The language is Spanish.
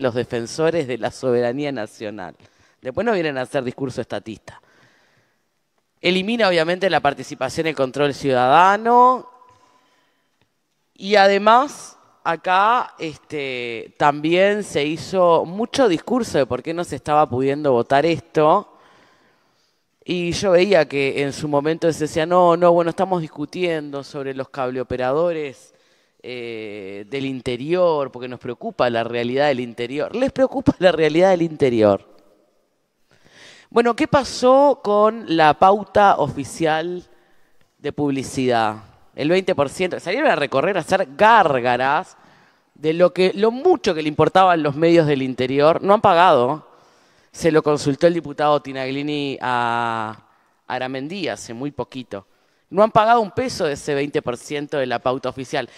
los defensores de la soberanía nacional. Después no vienen a hacer discurso estatista. Elimina obviamente la participación y el control ciudadano. Y además, acá también se hizo mucho discurso de por qué no se estaba pudiendo votar esto. Y yo veía que en su momento se decía, no, bueno, estamos discutiendo sobre los cableoperadores del interior, porque nos preocupa la realidad del interior. ¿Les preocupa la realidad del interior? Bueno, ¿qué pasó con la pauta oficial de publicidad? El 20%, salieron a recorrer, a hacer gárgaras de lo mucho que le importaban los medios del interior. No han pagado. Se lo consultó el diputado Tinaglini a Aramendía hace muy poquito. No han pagado un peso de ese 20% de la pauta oficial.